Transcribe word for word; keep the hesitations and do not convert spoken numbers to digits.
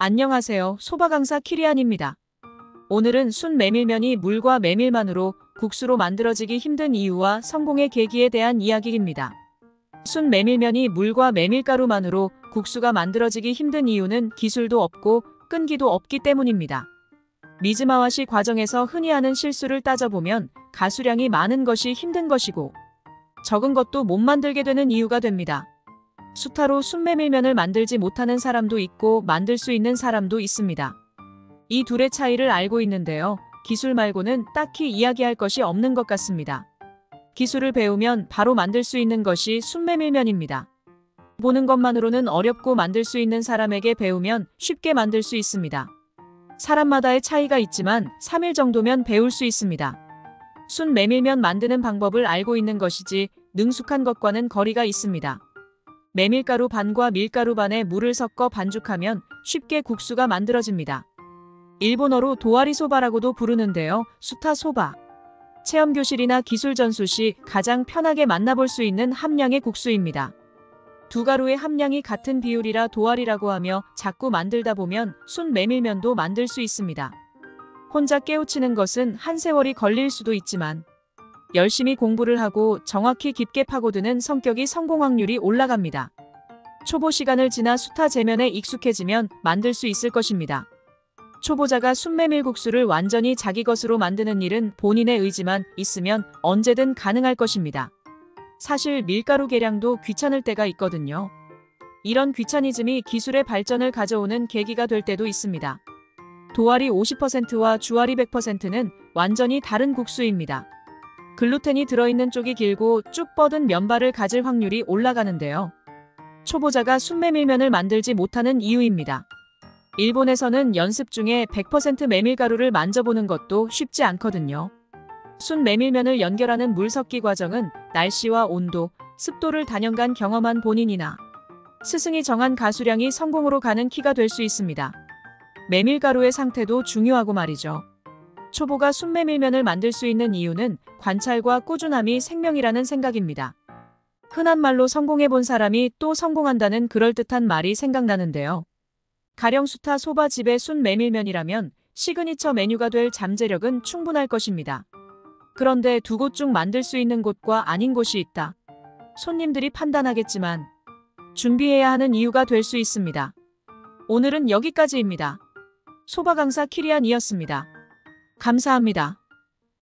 안녕하세요. 소바 강사 키리안입니다. 오늘은 순 메밀면이 물과 메밀만으로 국수로 만들어지기 힘든 이유와 성공의 계기에 대한 이야기입니다. 순 메밀면이 물과 메밀가루만으로 국수가 만들어지기 힘든 이유는 기술도 없고 끈기도 없기 때문입니다. 미즈마와시 과정에서 흔히 하는 실수를 따져보면 가수량이 많은 것이 힘든 것이고 적은 것도 못 만들게 되는 이유가 됩니다. 수타로 순메밀면을 만들지 못하는 사람도 있고 만들 수 있는 사람도 있습니다. 이 둘의 차이를 알고 있는데요. 기술 말고는 딱히 이야기할 것이 없는 것 같습니다. 기술을 배우면 바로 만들 수 있는 것이 순메밀면입니다. 보는 것만으로는 어렵고 만들 수 있는 사람에게 배우면 쉽게 만들 수 있습니다. 사람마다의 차이가 있지만 삼 일 정도면 배울 수 있습니다. 순 메밀면 만드는 방법을 알고 있는 것이지 능숙한 것과는 거리가 있습니다. 메밀가루 반과 밀가루 반에 물을 섞어 반죽하면 쉽게 국수가 만들어집니다. 일본어로 도와리소바라고도 부르는데요. 수타소바. 체험교실이나 기술전수 시 가장 편하게 만나볼 수 있는 함량의 국수입니다. 두 가루의 함량이 같은 비율이라 도와리라고 하며 자꾸 만들다 보면 순 메밀면도 만들 수 있습니다. 혼자 깨우치는 것은 한 세월이 걸릴 수도 있지만 열심히 공부를 하고 정확히 깊게 파고드는 성격이 성공 확률이 올라갑니다. 초보 시간을 지나 수타 재면에 익숙해지면 만들 수 있을 것입니다. 초보자가 순메밀국수를 완전히 자기 것으로 만드는 일은 본인의 의지만 있으면 언제든 가능할 것입니다. 사실 밀가루 계량도 귀찮을 때가 있거든요. 이런 귀차니즘이 기술의 발전을 가져오는 계기가 될 때도 있습니다. 도와리 오십 퍼센트와 주와리 백 퍼센트는 완전히 다른 국수입니다. 글루텐이 들어있는 쪽이 길고 쭉 뻗은 면발을 가질 확률이 올라가는데요. 초보자가 순메밀면을 만들지 못하는 이유입니다. 일본에서는 연습 중에 백 퍼센트 메밀가루를 만져보는 것도 쉽지 않거든요. 순 메밀면을 연결하는 물 섞기 과정은 날씨와 온도, 습도를 다년간 경험한 본인이나 스승이 정한 가수량이 성공으로 가는 키가 될 수 있습니다. 메밀가루의 상태도 중요하고 말이죠. 초보가 순메밀면을 만들 수 있는 이유는 관찰과 꾸준함이 생명이라는 생각입니다. 흔한 말로 성공해본 사람이 또 성공한다는 그럴듯한 말이 생각나는데요. 가령 수타 소바 집의 순메밀면이라면 시그니처 메뉴가 될 잠재력은 충분할 것입니다. 그런데 두 곳 중 만들 수 있는 곳과 아닌 곳이 있다. 손님들이 판단하겠지만 준비해야 하는 이유가 될 수 있습니다. 오늘은 여기까지입니다. 소바 강사 키리안이었습니다. 감사합니다.